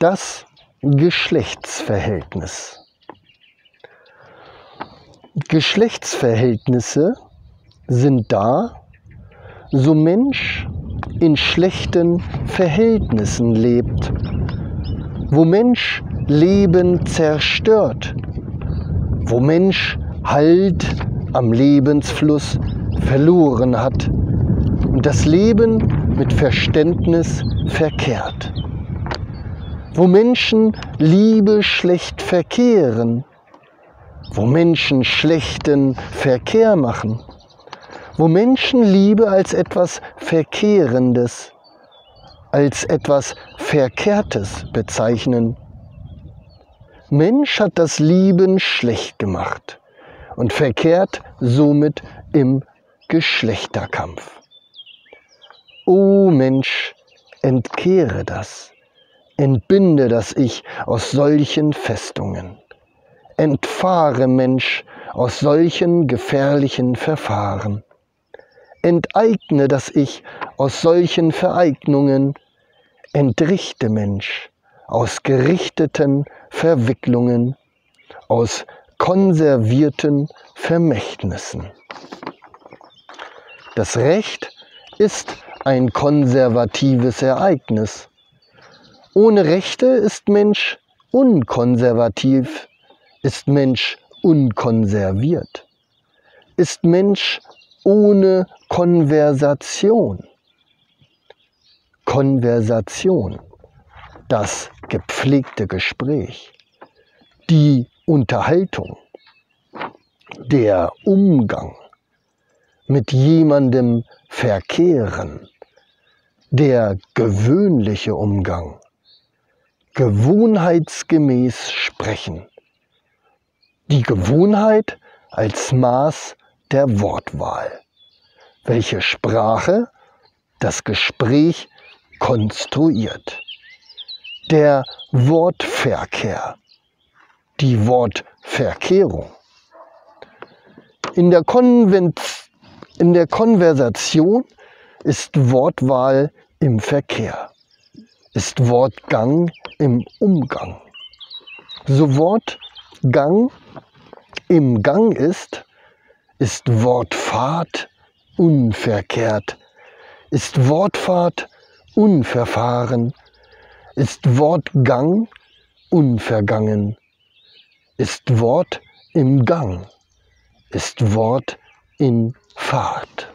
das Geschlechtsverhältnis. Geschlechtsverhältnisse sind da, so Mensch in schlechten Verhältnissen lebt, wo Mensch Leben zerstört, wo Mensch Halt am Lebensfluss verloren hat und das Leben mit Verständnis verkehrt, wo Menschen Liebe schlecht verkehren, wo Menschen schlechten Verkehr machen, wo Menschen Liebe als etwas Verkehrendes, als etwas Verkehrtes bezeichnen. Mensch hat das Lieben schlecht gemacht und verkehrt somit im Geschlechterkampf. O Mensch, entkehre das, entbinde das Ich aus solchen Festungen. Entfahre, Mensch, aus solchen gefährlichen Verfahren. Enteigne das Ich aus solchen Vereignungen. Entrichte, Mensch, aus gerichteten Verwicklungen, aus konservierten Vermächtnissen. Das Recht ist ein konservatives Ereignis. Ohne Rechte ist Mensch unkonservativ, ist Mensch unkonserviert, ist Mensch ohne Konversation. Konversation, das gepflegte Gespräch, die Unterhaltung, der Umgang, mit jemandem verkehren, der gewöhnliche Umgang, gewohnheitsgemäß sprechen. Die Gewohnheit als Maß der Wortwahl, welche Sprache das Gespräch konstruiert. Der Wortverkehr, die Wortverkehrung. In der Konversation ist Wortwahl im Verkehr, ist Wortgang im Umgang. So Wortgang im Gang ist Wortfahrt unverkehrt, ist Wortfahrt unverfahren, ist Wortgang unvergangen, ist Wort im Gang, ist Wort in Fahrt.